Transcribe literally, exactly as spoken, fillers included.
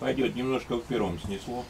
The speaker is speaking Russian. Пойдет, немножко пером снесло.